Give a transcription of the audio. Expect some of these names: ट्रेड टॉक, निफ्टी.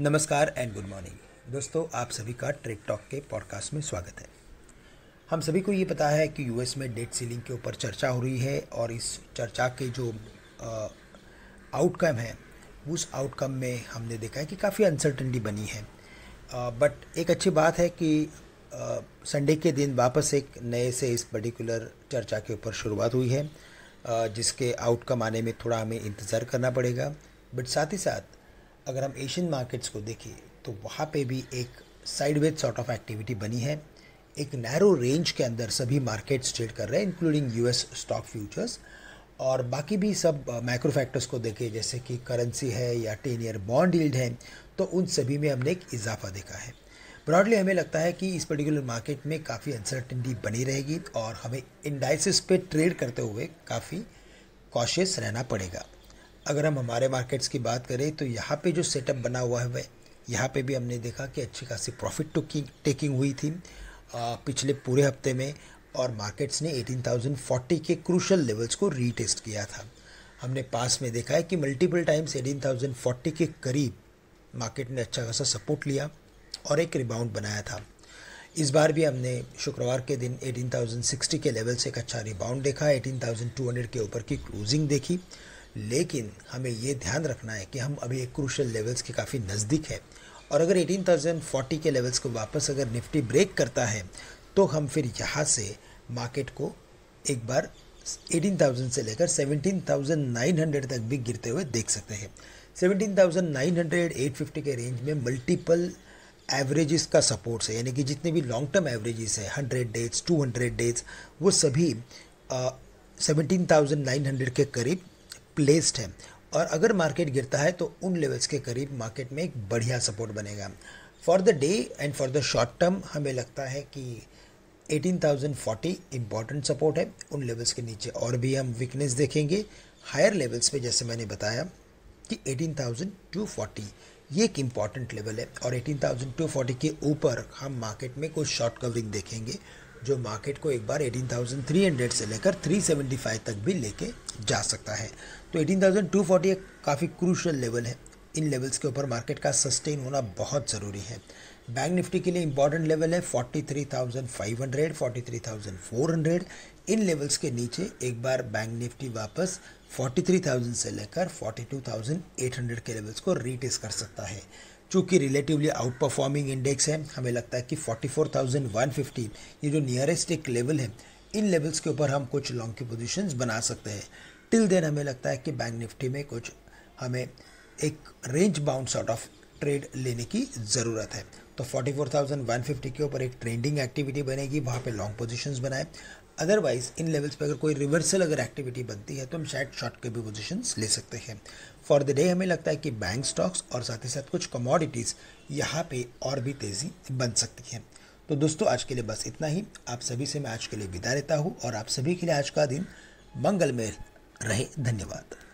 नमस्कार and good morning दोस्तों, आप सभी का ट्रेड टॉक के पॉडकास्ट में स्वागत है। हम सभी को ये पता है कि यूएस में डेट सीलिंग के ऊपर चर्चा हो रही है और इस चर्चा के जो आउटकम है उस आउटकम में हमने देखा है कि काफ़ी अनसर्टेनिटी बनी है। बट एक अच्छी बात है कि संडे के दिन वापस एक नए से इस पर्टिकुलर चर्चा के ऊपर शुरुआत हुई है, जिसके आउटकम आने में थोड़ा हमें इंतज़ार करना पड़ेगा। बट साथ ही साथ अगर हम एशियन मार्केट्स को देखें तो वहाँ पे भी एक साइडवेज सॉर्ट ऑफ एक्टिविटी बनी है। एक नैरो रेंज के अंदर सभी मार्केट्स ट्रेड कर रहे हैं, इंक्लूडिंग यूएस स्टॉक फ्यूचर्स। और बाकी भी सब माइक्रो फैक्टर्स को देखें जैसे कि करेंसी है या 10 ईयर बॉन्ड यील्ड है, तो उन सभी में हमने एक इजाफा देखा है। ब्रॉडली हमें लगता है कि इस पर्टिकुलर मार्केट में काफ़ी अनसर्टेनिटी बनी रहेगी और हमें इंडाइसेस पे ट्रेड करते हुए काफ़ी कॉशियस रहना पड़ेगा। अगर हम हमारे मार्केट्स की बात करें तो यहाँ पे जो सेटअप बना हुआ है, यहाँ पे भी हमने देखा कि अच्छी खासी प्रॉफिट टेकिंग हुई थी पिछले पूरे हफ्ते में, और मार्केट्स ने 18,040 के क्रूशल लेवल्स को रीटेस्ट किया था। हमने पास में देखा है कि मल्टीपल टाइम्स 18,040 के करीब मार्केट ने अच्छा खासा सपोर्ट लिया और एक रिबाउंड बनाया था। इस बार भी हमने शुक्रवार के दिन 18,060 के लेवल से एक अच्छा रिबाउंड देखा, 18,200 के ऊपर की क्लोजिंग देखी। लेकिन हमें ये ध्यान रखना है कि हम अभी एक क्रूशल लेवल्स के काफ़ी नज़दीक है, और अगर 18,040 के लेवल्स को वापस अगर निफ्टी ब्रेक करता है तो हम फिर यहाँ से मार्केट को एक बार 18,000 से लेकर 17,900 तक भी गिरते हुए देख सकते हैं। 17,900 850 के रेंज में मल्टीपल एवरेजेस का सपोर्ट है, यानी कि जितने भी लॉन्ग टर्म एवरेजेस है 100 डेज 200 डेज वो सभी 17,900 के करीब प्लेस्ड है। और अगर मार्केट गिरता है तो उन लेवल्स के करीब मार्केट में एक बढ़िया सपोर्ट बनेगा for the day and for the short term. हमें लगता है कि 18,040 इंपॉर्टेंट सपोर्ट है। उन लेवल्स के नीचे और भी हम वीकनेस देखेंगे हायर लेवल्स पे, जैसे मैंने बताया कि 18,240 ये एक इम्पॉर्टेंट लेवल है, और 18,240 के ऊपर हम मार्केट में कोई शॉर्ट कवरिंग देखेंगे जो मार्केट को एक बार 18,300 से लेकर 375 तक भी लेके जा सकता है। तो 18,240 एक काफ़ी क्रूशल लेवल है। इन लेवल्स के ऊपर मार्केट का सस्टेन होना बहुत ज़रूरी है। बैंक निफ्टी के लिए इंपॉर्टेंट लेवल है 43,500, 43,400। इन लेवल्स के नीचे एक बार बैंक निफ्टी वापस 43,000 से लेकर 42,800 के लेवल्स को रीटेस्ट कर सकता है। चूँकि रिलेटिवली आउट परफॉर्मिंग इंडेक्स है, हमें लगता है कि 44,150 ये जो नियरेस्ट एक लेवल है, इन लेवल्स के ऊपर हम कुछ लॉन्ग की पोजीशंस बना सकते हैं। टिल देन हमें लगता है कि बैंक निफ्टी में कुछ हमें एक range bound sort of trade लेने की ज़रूरत है। तो 44,150 के ऊपर एक ट्रेंडिंग एक्टिविटी बनेगी, वहाँ पर लॉन्ग पोजिशंस बनाए। अदरवाइज इन लेवल्स पर अगर कोई रिवर्सल अगर एक्टिविटी बनती है तो हम शायद शॉर्ट के भी पोजीशंस ले सकते हैं। फॉर द डे हमें लगता है कि बैंक स्टॉक्स और साथ ही साथ कुछ कमोडिटीज़ यहाँ पे और भी तेज़ी बन सकती है। तो दोस्तों आज के लिए बस इतना ही। आप सभी से मैं आज के लिए विदा लेता हूँ और आप सभी के लिए आज का दिन मंगलमय रहे। धन्यवाद।